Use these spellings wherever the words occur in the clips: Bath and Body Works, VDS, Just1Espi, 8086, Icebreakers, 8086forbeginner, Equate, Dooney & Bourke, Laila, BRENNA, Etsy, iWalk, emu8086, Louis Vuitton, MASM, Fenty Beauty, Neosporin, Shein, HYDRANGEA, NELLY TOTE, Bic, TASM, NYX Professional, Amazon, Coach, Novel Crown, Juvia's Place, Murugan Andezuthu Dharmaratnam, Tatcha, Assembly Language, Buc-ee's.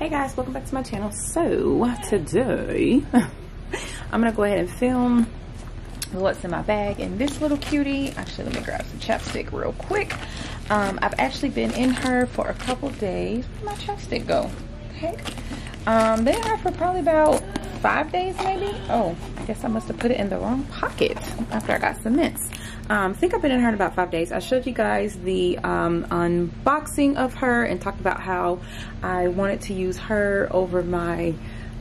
Hey guys, welcome back to my channel. So today I'm gonna go ahead and film what's in my bag and this little cutie. Actually, let me grab some chapstick real quick. I've actually been in her for a couple days. Where'd my chapstick go? Hey, been in her for probably about 5 days maybe. Oh, I guess I must have put it in the wrong pocket after I got some mints. I think I've been in her in about 5 days. I showed you guys the unboxing of her and talked about how I wanted to use her over my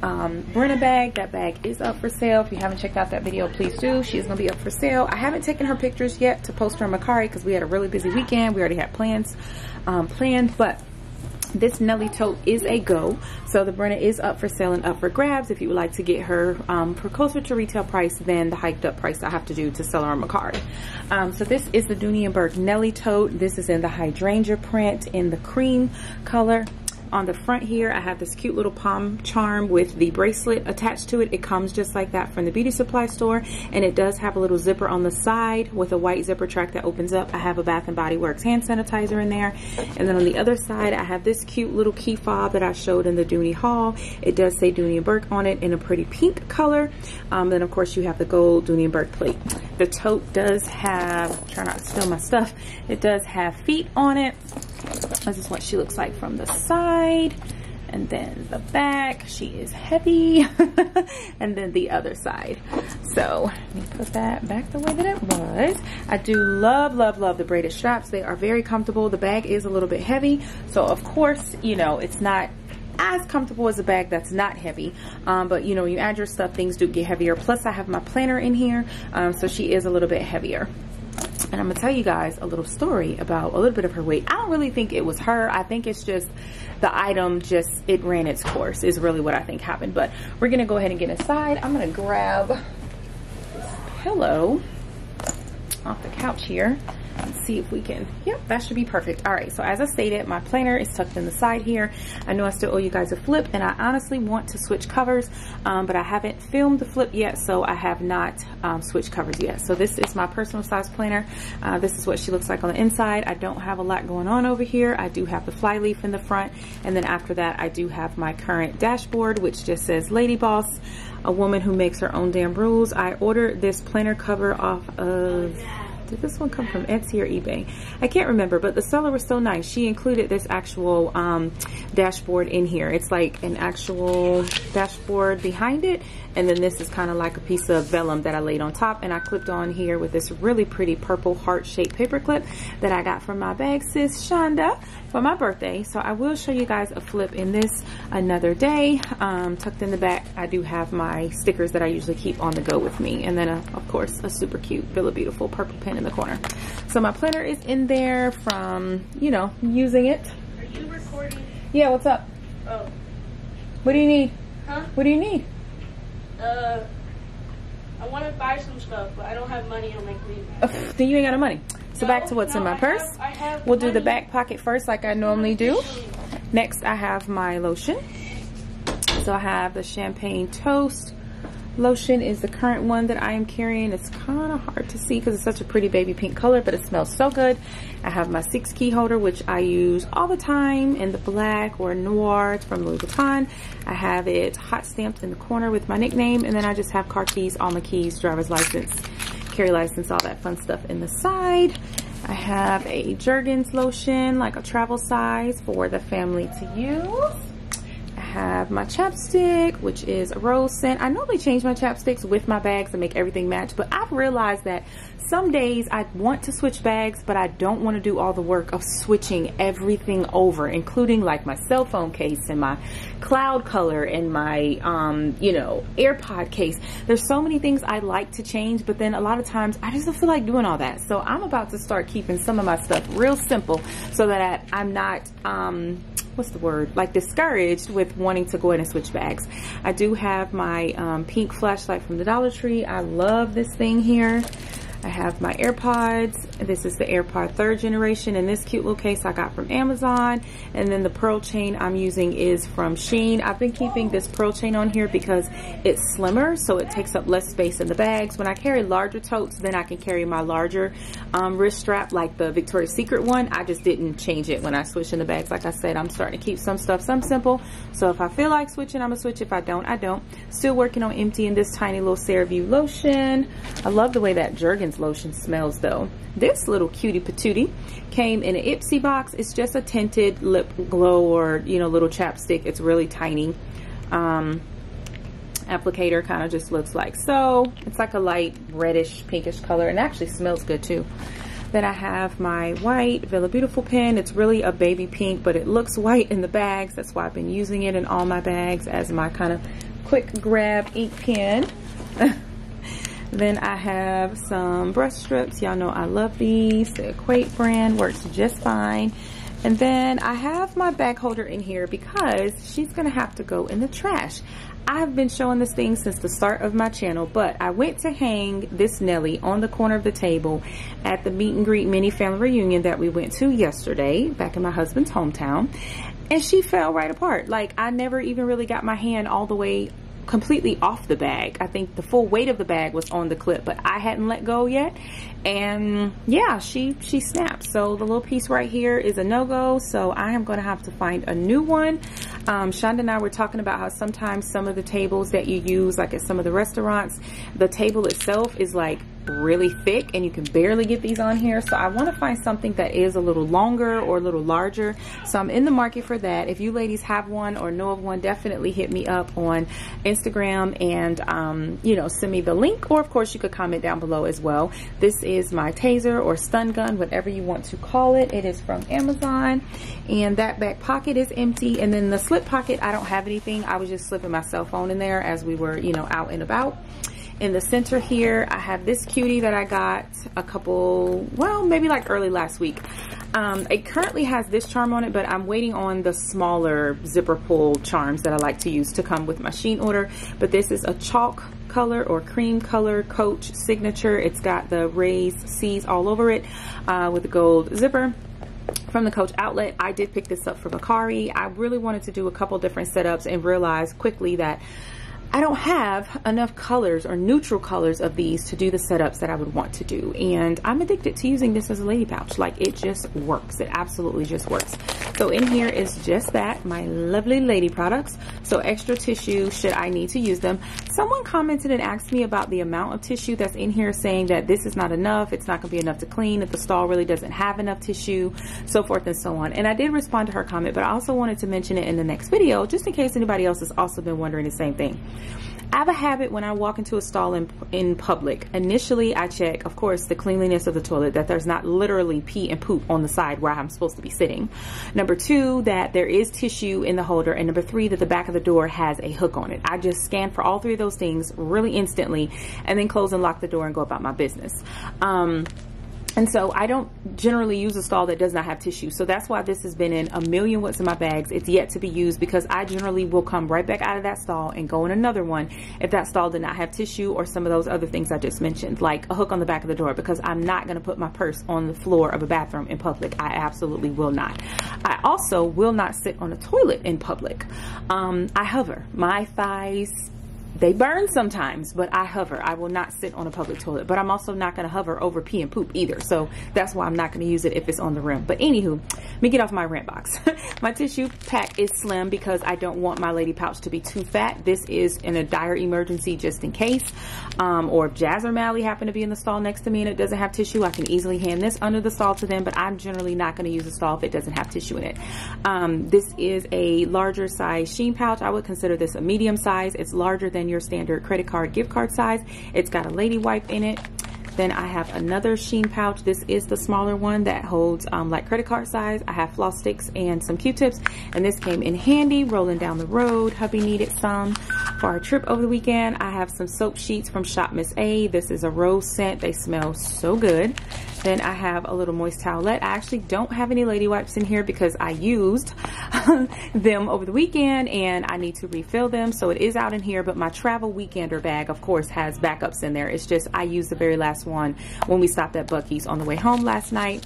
Brenna bag. That bag is up for sale. If you haven't checked out that video, please do. She is going to be up for sale. I haven't taken her pictures yet to post her on Mercari because we had a really busy weekend. We already had plans planned, but this Nelly tote is a go, so the Brenna is up for sale and up for grabs. If you would like to get her for closer to retail price than the hiked up price I have to do to sell her on Mercari. So this is the Dooney & Bourke Nelly tote. This is in the hydrangea print in the cream color. On the front here, I have this cute little palm charm with the bracelet attached to it. It comes just like that from the beauty supply store, and it does have a little zipper on the side with a white zipper track that opens up. I have a Bath and Body Works hand sanitizer in there. And then on the other side, I have this cute little key fob that I showed in the Dooney haul. It does say Dooney & Bourke on it in a pretty pink color. Then of course you have the gold Dooney & Bourke plate. The tote does have, try not to spill my stuff, it does have feet on it. This is what she looks like from the side, and then the back. She is heavy. And then the other side. So let me put that back the way that it was. I do love, love, love the braided straps. They are very comfortable. The bag is a little bit heavy, so of course, you know, it's not as comfortable as a bag that's not heavy, but you know, when you add your stuff, things do get heavier. Plus I have my planner in here, so she is a little bit heavier. And I'm gonna tell you guys a little story about a little bit of her weight. I don't really think it was her. I think it's just the item, just it ran its course is really what I think happened. But we're gonna go ahead and get inside. I'm gonna grab this pillow off the couch here. Let's see if we can, yep, that should be perfect. All right, so as I stated, my planner is tucked in the side here. I know I still owe you guys a flip, and I honestly want to switch covers, but I haven't filmed the flip yet, so I have not switched covers yet. So this is my personal size planner. This is what she looks like on the inside. I don't have a lot going on over here. I do have the fly leaf in the front, and then after that, I do have my current dashboard, which just says Lady Boss, a woman who makes her own damn rules. I ordered this planner cover off of... did this one come from Etsy or eBay? I can't remember, but the seller was so nice. She included this actual dashboard in here. It's like an actual dashboard behind it. And then this is kind of like a piece of vellum that I laid on top, and I clipped on here with this really pretty purple heart-shaped paper clip that I got from my bag sis Shonda for my birthday. So I will show you guys a flip in this another day. Tucked in the back, I do have my stickers that I usually keep on the go with me. And then, of course, a super cute Villa Beautiful purple pen in the corner. So my planner is in there from, you know, using it. Are you recording? Yeah, what's up? Oh. What do you need? Huh? What do you need? I want to buy some stuff, but I don't have money on my green bag. Oh, then you ain't got no money. So no, back to what's in my purse. I have we'll money. Do the back pocket first like I normally do. Next, I have my lotion. So I have the Champagne Toast. Lotion is the current one that I am carrying. It's kind of hard to see because it's such a pretty baby pink color, but it smells so good. I have my 6 key holder, which I use all the time in the black or noir. It's from Louis Vuitton. I have it hot stamped in the corner with my nickname, and then I just have car keys, all my keys, driver's license, carry license, all that fun stuff in the side. I have a Jergens lotion, like a travel size for the family to use. Have my chapstick, which is a rose scent. I normally change my chapsticks with my bags and make everything match, but I've realized that some days I want to switch bags, but I don't want to do all the work of switching everything over, including like my cell phone case and my cloud color and my you know, AirPod case. There's so many things I like to change, but then a lot of times I just don't feel like doing all that. So I'm about to start keeping some of my stuff real simple so that I'm not what's the word, like discouraged with wanting to go ahead and switch bags. I do have my pink flashlight from the Dollar Tree. I love this thing here. I have my AirPods. This is the AirPod 3rd generation, and this cute little case I got from Amazon. And then the pearl chain I'm using is from Shein. I've been keeping this pearl chain on here because it's slimmer, so it takes up less space in the bags. When I carry larger totes, then I can carry my larger wrist strap, like the Victoria's Secret one. I just didn't change it when I switch in the bags. Like I said, I'm starting to keep some stuff, some simple. So if I feel like switching, I'm gonna switch. If I don't, I don't. Still working on emptying this tiny little CeraVe lotion. I love the way that Jergens lotion smells though. This little cutie patootie came in an Ipsy box. It's just a tinted lip glow, or you know, little chapstick. It's really tiny. Applicator kind of just looks like so. It's like a light reddish pinkish color, and actually smells good too. Then I have my white Villa Beautiful pen. It's really a baby pink, but it looks white in the bags. That's why I've been using it in all my bags as my kind of quick grab ink pen. Then I have some brush strips. Y'all know I love these. The Equate brand works just fine. And then I have my bag holder in here because she's gonna have to go in the trash. I've been showing this thing since the start of my channel, but I went to hang this Nelly on the corner of the table at the meet and greet mini family reunion that we went to yesterday back in my husband's hometown, and she fell right apart. Like, I never even really got my hand all the way completely off the bag. I think the full weight of the bag was on the clip, but I hadn't let go yet, and yeah, she snapped. So the little piece right here is a no-go, so I am gonna have to find a new one. Shonda and I were talking about how sometimes some of the tables that you use, like at some of the restaurants, the table itself is like really thick and you can barely get these on here. So I want to find something that is a little longer or a little larger, so I'm in the market for that. If you ladies have one or know of one, definitely hit me up on Instagram and you know, send me the link, or of course you could comment down below as well. This is my taser or stun gun, whatever you want to call it. It is from Amazon, and that back pocket is empty, and then the slip pocket, I don't have anything. I was just slipping my cell phone in there as we were, you know, out and about. In the center here, I have this cutie that I got a couple, well, maybe like early last week. It currently has this charm on it, but I'm waiting on the smaller zipper pull charms that I like to use to come with my Shein order. But this is a chalk color or cream color Coach signature. It's got the raised C's all over it with the gold zipper. From the Coach outlet. I did pick this up from Akari. I really wanted to do a couple different setups and realized quickly that I don't have enough colors or neutral colors of these to do the setups that I would want to do, and I'm addicted to using this as a lady pouch. Like, it just works. It absolutely just works. So in here is just that, my lovely lady products. So extra tissue should I need to use them. Someone commented and asked me about the amount of tissue that's in here, saying that this is not enough, it's not gonna be enough to clean, that the stall really doesn't have enough tissue, so forth and so on. And I did respond to her comment, but I also wanted to mention it in the next video just in case anybody else has also been wondering the same thing. I have a habit when I walk into a stall in public. Initially, I check, of course, the cleanliness of the toilet, that there's not literally pee and poop on the side where I'm supposed to be sitting. Number 2, that there is tissue in the holder. And number 3, that the back of the door has a hook on it. I just scan for all 3 of those things really instantly, and then close and lock the door and go about my business. And so I don't generally use a stall that does not have tissue. So that's why this has been in a million what's in my bags. It's yet to be used, because I generally will come right back out of that stall and go in another one if that stall did not have tissue or some of those other things I just mentioned, like a hook on the back of the door, because I'm not going to put my purse on the floor of a bathroom in public. I absolutely will not. I also will not sit on a toilet in public. I hover. My thighs, they burn sometimes, but I hover. I will not sit on a public toilet, but I'm also not going to hover over pee and poop either. So that's why I'm not going to use it if it's on the rim. But anywho, let me get off my rant box. My tissue pack is slim because I don't want my lady pouch to be too fat. This is in a dire emergency, just in case. Or if Jazz or Mally happen to be in the stall next to me and it doesn't have tissue, I can easily hand this under the stall to them, but I'm generally not going to use a stall if it doesn't have tissue in it. This is a larger size Shein pouch. I would consider this a medium size. It's larger than your standard credit card, gift card size. It's got a lady wipe in it. Then I have another Shein pouch. This is the smaller one that holds like credit card size. I have floss sticks and some Q-tips, and this came in handy rolling down the road. Hubby needed some. for our trip over the weekend. I have some soap sheets from Shop Miss A. This is a rose scent. They smell so good. Then I have a little moist towelette. I actually don't have any lady wipes in here because I used them over the weekend and I need to refill them. So it is out in here, but my travel weekender bag, of course, has backups in there. It's just I used the very last one when we stopped at Buc-ee's on the way home last night.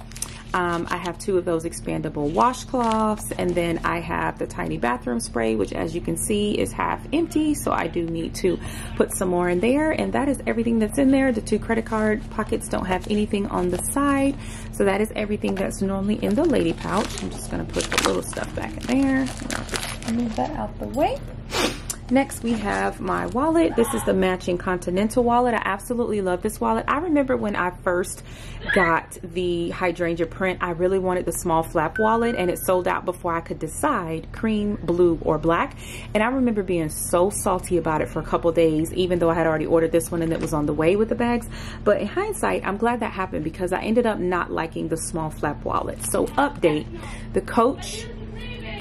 I have two of those expandable washcloths, and then I have the tiny bathroom spray, which as you can see is half empty, so I do need to put some more in there. And that is everything that's in there. The two credit card pockets don't have anything on the side, so that is everything that's normally in the lady pouch. I'm just gonna put the little stuff back in there. Move that out the way. Next, we have my wallet. This is the matching Continental wallet. I absolutely love this wallet. I remember when I first got the hydrangea print, I really wanted the small flap wallet, and it sold out before I could decide cream, blue, or black. And I remember being so salty about it for a couple days, even though I had already ordered this one and it was on the way with the bags. But in hindsight, I'm glad that happened because I ended up not liking the small flap wallet. So update, the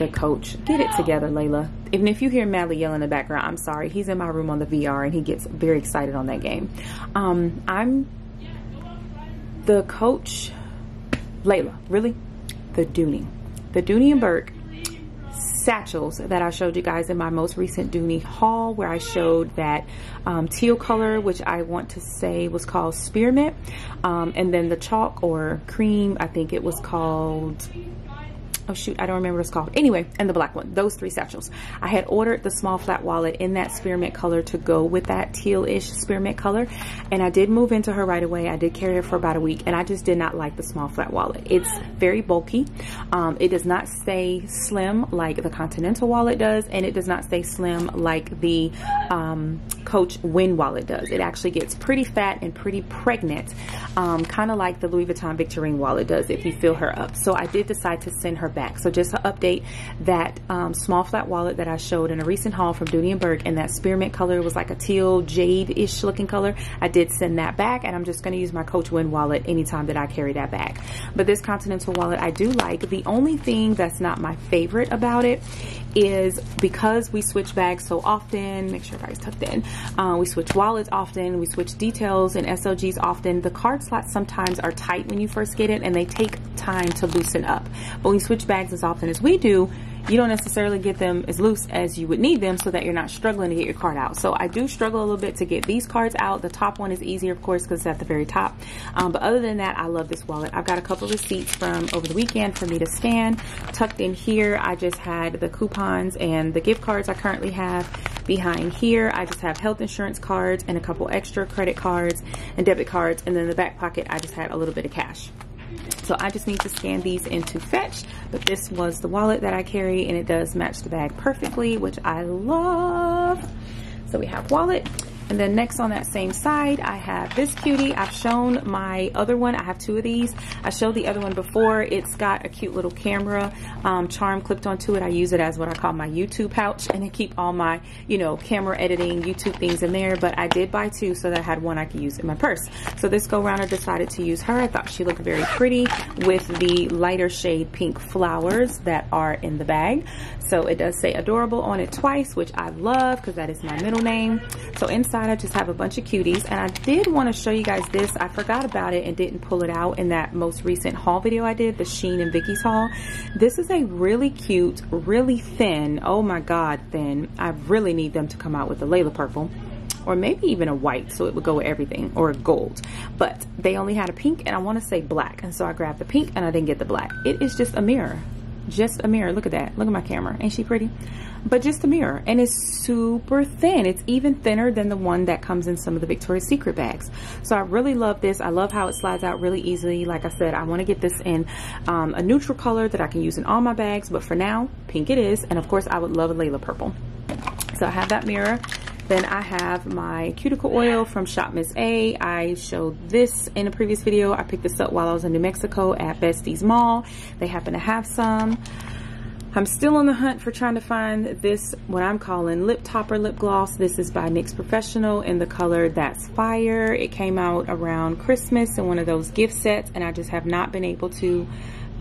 Coach, get it together, Layla. Even if you hear Madley yell in the background, I'm sorry, he's in my room on the VR and he gets very excited on that game. I'm the Coach, Layla, really? The Dooney & Bourke satchels that I showed you guys in my most recent Dooney haul, where I showed that teal color, which I want to say was called Spearmint, and then the chalk or cream, I think it was called, oh shoot, I don't remember what it's called. Anyway, and the black one, those three satchels. I had ordered the small flat wallet in that spearmint color to go with that teal-ish spearmint color. And I did move into her right away. I did carry her for about a week, and I just did not like the small flat wallet. It's very bulky. It does not stay slim like the Continental wallet does, and it does not stay slim like the Coach Wind wallet does. It actually gets pretty fat and pretty pregnant, kind of like the Louis Vuitton Victorine wallet does if you fill her up. So I did decide to send her back. So just to update, that small flat wallet that I showed in a recent haul from Dooney & Bourke, and that spearmint color was like a teal jade-ish looking color, I did send that back, and I'm just going to use my Coach Wind wallet anytime that I carry that bag. But this Continental wallet I do like. The only thing that's not my favorite about it is because we switch bags so often, make sure guys tucked in, we switch wallets often, we switch details and SLGs often, the card slots sometimes are tight when you first get it and they take time to loosen up. But when you switch bags as often as we do, you don't necessarily get them as loose as you would need them so that you're not struggling to get your card out. So I do struggle a little bit to get these cards out. The top one is easier, of course, because it's at the very top. But other than that, I love this wallet. I've got a couple receipts from over the weekend for me to scan. Tucked in here, I just had the coupons and the gift cards I currently have. Behind here, I just have health insurance cards and a couple extra credit cards and debit cards. And then in the back pocket, I just had a little bit of cash. So I just need to scan these into Fetch, but this was the wallet that I carry, and it does match the bag perfectly, which I love. So we have wallet. And then next on that same side, I have this cutie. I've shown my other one. I have two of these. I showed the other one before. It's got a cute little camera charm clipped onto it. I use it as what I call my YouTube pouch, and I keep all my, you know, camera editing, YouTube things in there. But I did buy two so that I had one I could use in my purse. So this go round, I decided to use her. I thought she looked very pretty with the lighter shade pink flowers that are in the bag. So it does say adorable on it twice, which I love because that is my middle name. So inside I just have a bunch of cuties, and I did want to show you guys this. I forgot about it and didn't pull it out in that most recent haul video I did, the Shein and Vicky's haul. This is a really cute, really thin, oh my god thin, I really need them to come out with a Layla purple or maybe even a white so it would go with everything, or a gold, but they only had a pink and I want to say black, and so I grabbed the pink and I didn't get the black. It is just a mirror. Just a mirror. Look at that. Look at my camera. Ain't she pretty? But just a mirror. And it's super thin. It's even thinner than the one that comes in some of the Victoria's Secret bags. So I really love this. I love how it slides out really easily. Like I said, I want to get this in a neutral color that I can use in all my bags. But for now, pink it is. And of course, I would love a Layla purple. So I have that mirror. Then I have my cuticle oil from Shop Miss A. I showed this in a previous video. I picked this up while I was in New Mexico at Bestie's Mall. They happen to have some. I'm still on the hunt for trying to find this, what I'm calling lip topper lip gloss. This is by NYX Professional in the color That's Fire. It came out around Christmas in one of those gift sets, and I just have not been able to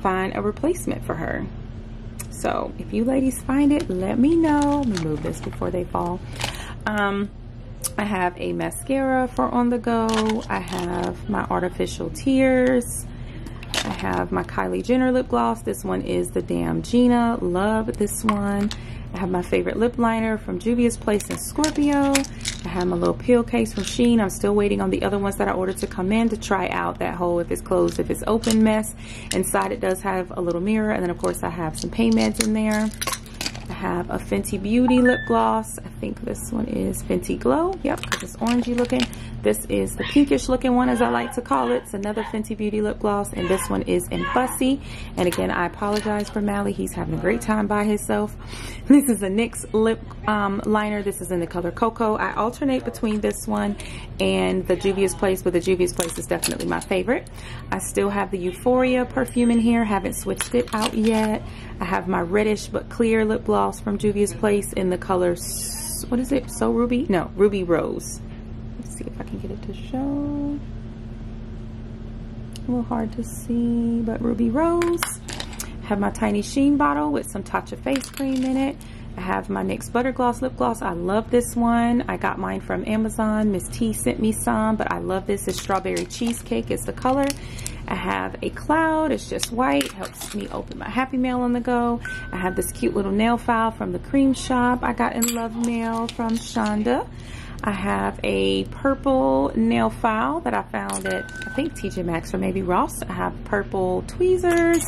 find a replacement for her. So if you ladies find it, let me know. Let me move this before they fall. I have a mascara for on the go. I have my artificial tears. I have my Kylie Jenner lip gloss. This one is the Damn Gina. Love this one. I have my favorite lip liner from Juvia's Place in Scorpio. I have my little peel case from Shein. I'm still waiting on the other ones that I ordered to come in to try out that whole if it's closed, if it's open mess. Inside it does have a little mirror. And then of course I have some pain meds in there. I have a Fenty Beauty lip gloss. I think this one is Fenty Glow. Yep, because it's orangey looking. This is the pinkish looking one, as I like to call it. It's another Fenty Beauty lip gloss, and this one is in Fussy. And again, I apologize for Mally. He's having a great time by himself. This is a NYX lip liner. This is in the color Cocoa. I alternate between this one and the Juvia's Place, but the Juvia's Place is definitely my favorite. I still have the Euphoria perfume in here. Haven't switched it out yet. I have my reddish but clear lip gloss from Juvia's Place in the color, what is it? So Ruby? No, Ruby Rose. Let's see if I can get it to show. A little hard to see, but Ruby Rose. I have my tiny Shein bottle with some Tatcha face cream in it. I have my NYX Butter Gloss lip gloss. I love this one. I got mine from Amazon. Miss T sent me some, but I love this. It's Strawberry Cheesecake is the color. I have a cloud, it's just white, helps me open my Happy Mail on the go. I have this cute little nail file from the cream shop I got in Love Mail from Shonda. I have a purple nail file that I found at, I think, TJ Maxx or maybe Ross. I have purple tweezers,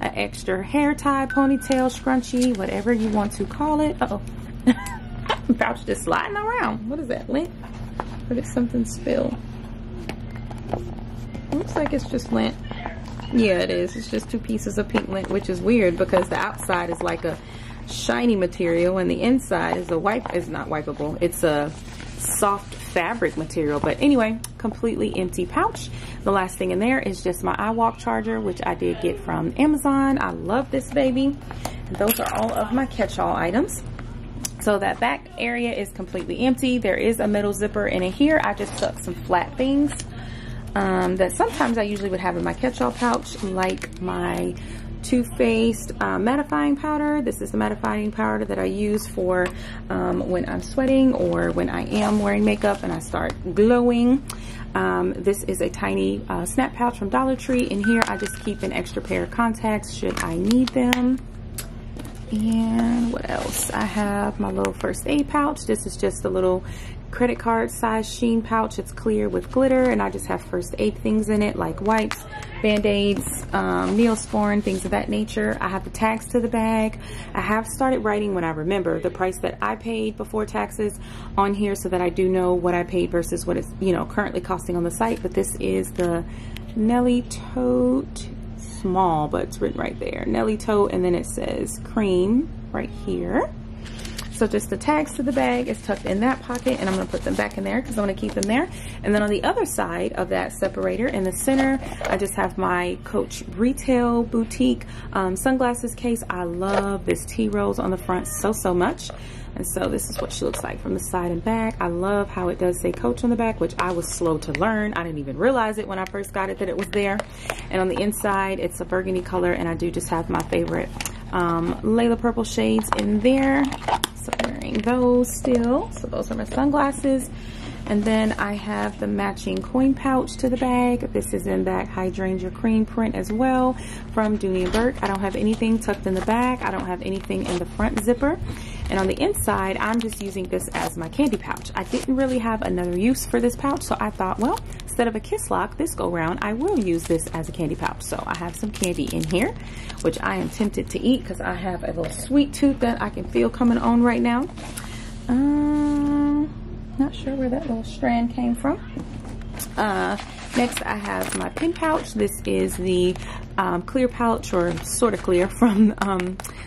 an extra hair tie, ponytail, scrunchie, whatever you want to call it. Uh-oh. Pouch just sliding around. What is that, lint? Or did something spill? Looks like it's just lint. Yeah, it is. It's just two pieces of pink lint, which is weird because the outside is like a shiny material and the inside is a wipe. It's not wipeable. It's a soft fabric material. But anyway, completely empty pouch. The last thing in there is just my iWalk charger, which I did get from Amazon. I love this baby. And those are all of my catch-all items. So that back area is completely empty. There is a middle zipper, and in here I just stuck some flat things that sometimes I usually would have in my catch-all pouch, like my Too Faced mattifying powder. This is the mattifying powder that I use for when I'm sweating or when I am wearing makeup and I start glowing. This is a tiny snap pouch from Dollar Tree. In here I just keep an extra pair of contacts should I need them. And what else? I have my little first aid pouch. This is just a little credit card size Shein pouch. It's clear with glitter, and I just have first aid things in it, like wipes, band-aids, Neosporin, things of that nature. I have the tags to the bag. I have started writing, when I remember, the price that I paid before taxes on here so that I do know what I paid versus what it's, you know, currently costing on the site. But this is the Nelly Tote, small, but it's written right there, Nelly Tote, and then it says cream right here. So just the tags to the bag is tucked in that pocket, and I'm going to put them back in there because I want to keep them there. And then on the other side of that separator in the center, I just have my Coach Retail Boutique sunglasses case. I love this T-Rose on the front so much. And so this is what she looks like from the side and back. I love how it does say Coach on the back, which I was slow to learn. I didn't even realize it when I first got it that it was there. And on the inside, it's a burgundy color, and I do just have my favorite Layla purple shades in there. So I'm wearing those still. So those are my sunglasses. And then I have the matching coin pouch to the bag. This is in that hydrangea cream print as well from Dooney & Bourke. I don't have anything tucked in the back. I don't have anything in the front zipper. And on the inside, I'm just using this as my candy pouch. I didn't really have another use for this pouch, so I thought, well, instead of a kiss lock this go round, I will use this as a candy pouch. So I have some candy in here, which I am tempted to eat because I have a little sweet tooth that I can feel coming on right now. Not sure where that little strand came from. Next I have my pin pouch. This is the clear pouch, or sort of clear, from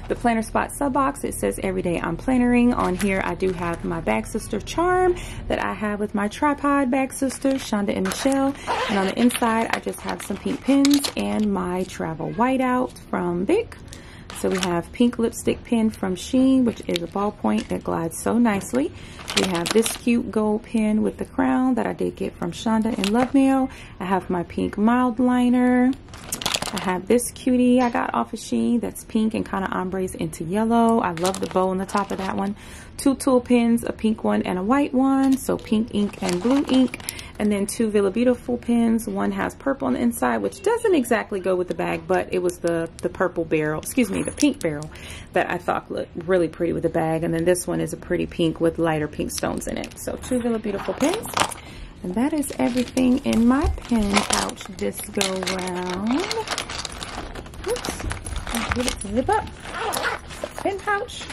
the Planner Spot sub box. It says every day I'm plannering. On here I do have my Bag Sister charm that I have with my tripod Bag Sister, Shonda and Michelle. And on the inside I just have some pink pins and my travel whiteout from Bic. So we have pink lipstick pen from Shein, which is a ballpoint that glides so nicely. We have this cute gold pen with the crown that I did get from Shonda in Love Mail. I have my pink mild liner. I have this cutie I got off of Shein that's pink and kind of ombres into yellow. I love the bow on the top of that one. Two tool pins, a pink one and a white one. So pink ink and blue ink. And then two Villa Beautiful pins. One has purple on the inside, which doesn't exactly go with the bag, but it was the purple barrel, excuse me, the pink barrel that I thought looked really pretty with the bag. And then this one is a pretty pink with lighter pink stones in it. So two Villa Beautiful pins. And that is everything in my pen pouch this go round. Oops, I'll get it to zip up. Pen pouch.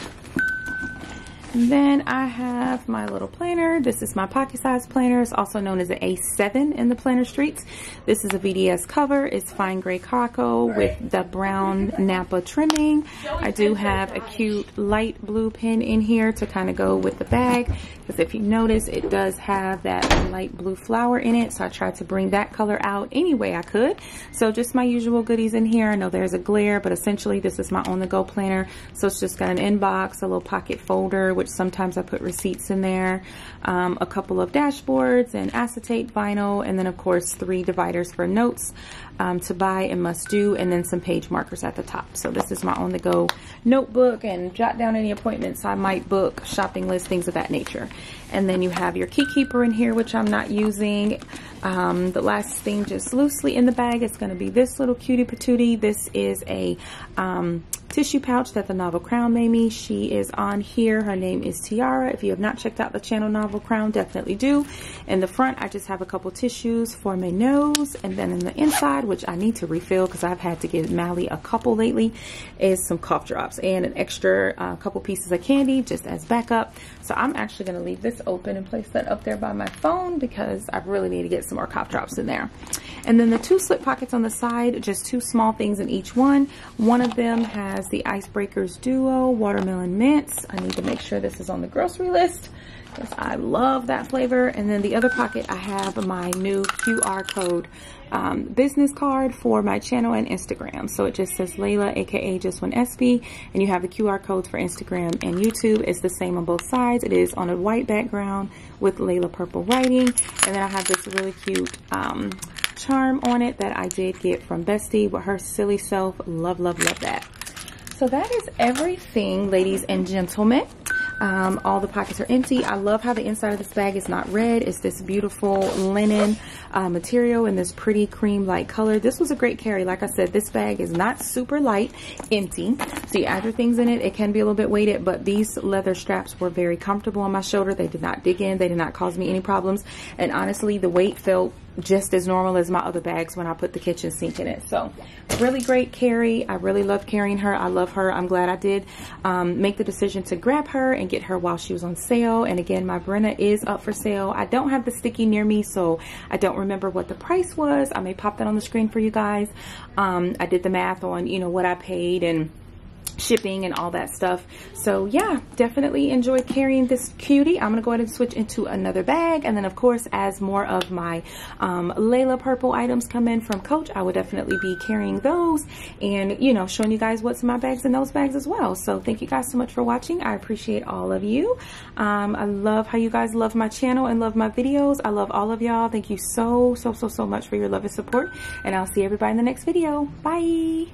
And then I have my little planner. This is my pocket-sized planner. It's also known as an A7 in the planner streets. This is a VDS cover. It's fine gray caraco with the brown Napa trimming. I do have a cute light blue pen in here to kind of go with the bag. Because if you notice, it does have that light blue flower in it. So I tried to bring that color out any way I could. So just my usual goodies in here. I know there's a glare, but essentially this is my on-the-go planner. So it's just got an inbox, a little pocket folder, which sometimes I put receipts in there, a couple of dashboards and acetate vinyl, and then of course 3 dividers for notes to buy and must do, and then some page markers at the top. So this is my on-the-go notebook, and jot down any appointments I might book, shopping lists, things of that nature. And then you have your key keeper in here, which I'm not using. The last thing just loosely in the bag is going to be this little cutie patootie. This is a tissue pouch that the Novel Crown made me. She is on here. Her name is Tiara. If you have not checked out the channel Novel Crown, definitely do. In the front, I just have a couple tissues for my nose. And then in the inside, which I need to refill because I've had to give Mally a couple lately, is some cough drops and an extra couple pieces of candy just as backup. So I'm actually going to leave this open and place that up there by my phone because I really need to get some more cough drops in there. And then the 2 slip pockets on the side, just 2 small things in each one. One of them has the Icebreakers Duo Watermelon Mints. I need to make sure this is on the grocery list because I love that flavor. And then the other pocket, I have my new QR code business card for my channel and Instagram. So it just says Layla, aka Just1Espi, and you have the QR codes for Instagram and YouTube. It's the same on both sides. It is on a white background with Layla purple writing. And then I have this really cute charm on it that I did get from Bestie with her silly self. Love, love, love that. So that is everything, ladies and gentlemen. All the pockets are empty. I love how the inside of this bag is not red. It's this beautiful linen material in this pretty cream light color. This was a great carry. Like I said, this bag is not super light, empty. So you add your things in it. It can be a little bit weighted, but these leather straps were very comfortable on my shoulder. They did not dig in. They did not cause me any problems. And honestly, the weight felt just as normal as my other bags when I put the kitchen sink in it. So really great carry. I really love carrying her. I love her. I'm glad I did make the decision to grab her and get her while she was on sale. And again, my Brenna is up for sale. I don't have the sticky near me, so I don't remember what the price was. I may pop that on the screen for you guys. I did the math on, you know, what I paid and shipping and all that stuff. So yeah, definitely enjoyed carrying this cutie. I'm gonna go ahead and switch into another bag, and then of course, as more of my Layla purple items come in from Coach, I will definitely be carrying those and, you know, showing you guys what's in my bags and those bags as well. So thank you guys so much for watching. I appreciate all of you. I love how you guys love my channel and love my videos. I love all of y'all. Thank you so, so, so, so much for your love and support, and I'll see everybody in the next video. Bye.